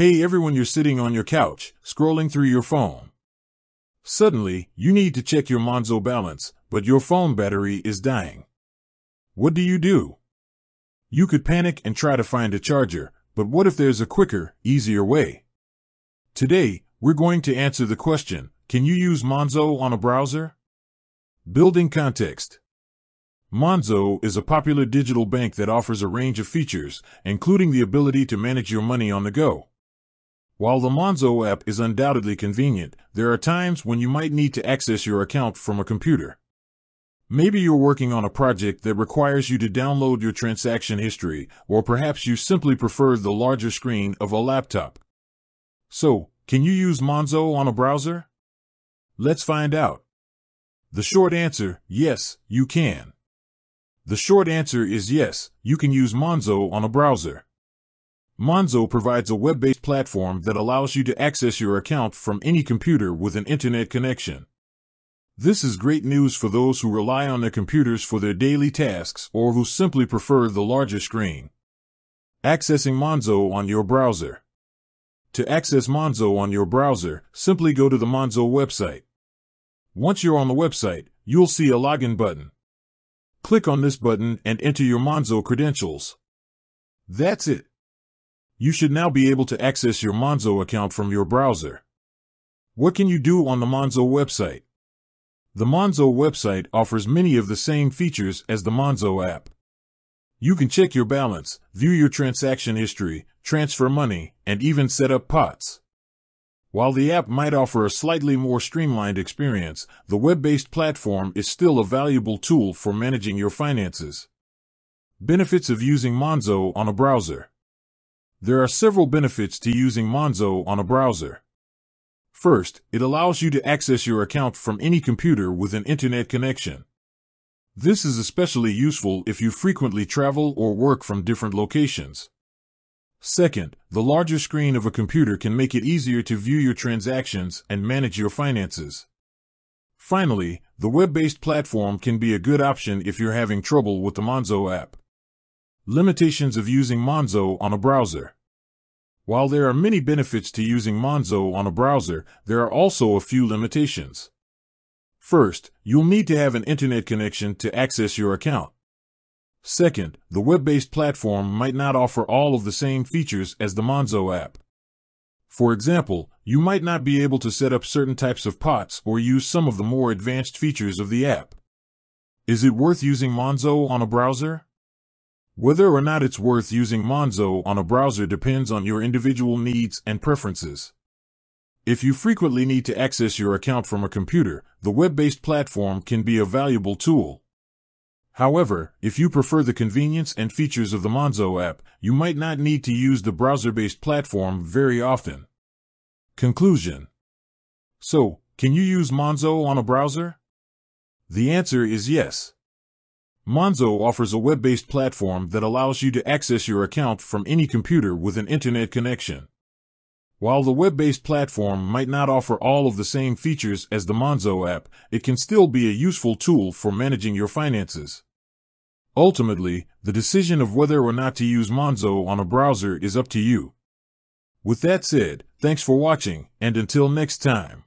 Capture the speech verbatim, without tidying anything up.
Hey everyone, you're sitting on your couch, scrolling through your phone. Suddenly, you need to check your Monzo balance, but your phone battery is dying. What do you do? You could panic and try to find a charger, but what if there's a quicker, easier way? Today, we're going to answer the question, can you use Monzo on a browser? Building context. Monzo is a popular digital bank that offers a range of features, including the ability to manage your money on the go. While the Monzo app is undoubtedly convenient, there are times when you might need to access your account from a computer. Maybe you're working on a project that requires you to download your transaction history, or perhaps you simply prefer the larger screen of a laptop. So, can you use Monzo on a browser? Let's find out. The short answer, yes, you can. The short answer is yes, you can use Monzo on a browser. Monzo provides a web-based platform that allows you to access your account from any computer with an internet connection. This is great news for those who rely on their computers for their daily tasks or who simply prefer the larger screen. Accessing Monzo on your browser. To access Monzo on your browser, simply go to the Monzo website. Once you're on the website, you'll see a login button. Click on this button and enter your Monzo credentials. That's it. You should now be able to access your Monzo account from your browser. What can you do on the Monzo website? The Monzo website offers many of the same features as the Monzo app. You can check your balance, view your transaction history, transfer money, and even set up pots. While the app might offer a slightly more streamlined experience, the web-based platform is still a valuable tool for managing your finances. Benefits of using Monzo on a browser. There are several benefits to using Monzo on a browser. First, it allows you to access your account from any computer with an internet connection. This is especially useful if you frequently travel or work from different locations. Second, the larger screen of a computer can make it easier to view your transactions and manage your finances. Finally, the web-based platform can be a good option if you're having trouble with the Monzo app. Limitations of using Monzo on a browser. While there are many benefits to using Monzo on a browser, there are also a few limitations. First, you'll need to have an internet connection to access your account. Second, the web-based platform might not offer all of the same features as the Monzo app. For example, you might not be able to set up certain types of pots or use some of the more advanced features of the app. Is it worth using Monzo on a browser? Whether or not it's worth using Monzo on a browser depends on your individual needs and preferences. If you frequently need to access your account from a computer, the web-based platform can be a valuable tool. However, if you prefer the convenience and features of the Monzo app, you might not need to use the browser-based platform very often. Conclusion. So, can you use Monzo on a browser? The answer is yes. Monzo offers a web-based platform that allows you to access your account from any computer with an internet connection. While the web-based platform might not offer all of the same features as the Monzo app, it can still be a useful tool for managing your finances. Ultimately, the decision of whether or not to use Monzo on a browser is up to you. With that said, thanks for watching, and until next time.